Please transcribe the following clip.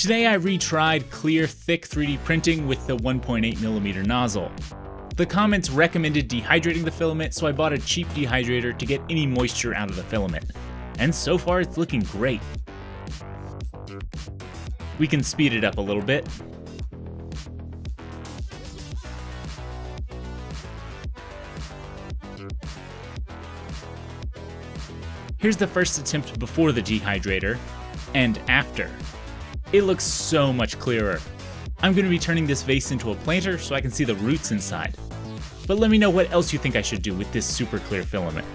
Today I retried clear thick 3D printing with the 1.8mm nozzle. The comments recommended dehydrating the filament, so I bought a cheap dehydrator to get any moisture out of the filament. And so far it's looking great. We can speed it up a little bit. Here's the first attempt before the dehydrator, and after. It looks so much clearer. I'm going to be turning this vase into a planter so I can see the roots inside. But let me know what else you think I should do with this super clear filament.